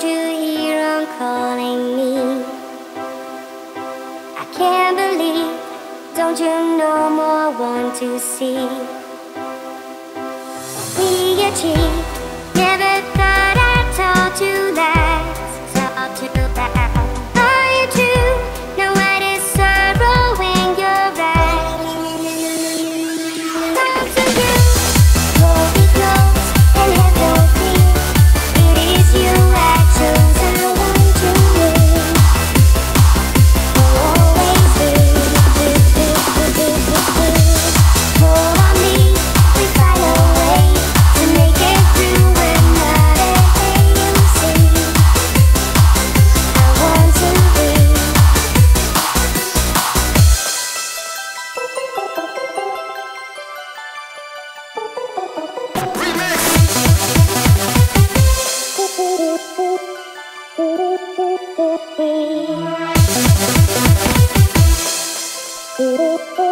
Don't you hear him calling me? I can't believe, don't you no more want to see? We achieved, never thought I told you lies. Talk to that. Are you true? Now what is sorrow when you're right? Talk to you, hold me close and have no fear. It is you I chose, I want to win. Always do. Hold on me, we fly away to make it through another day you see. I want to win.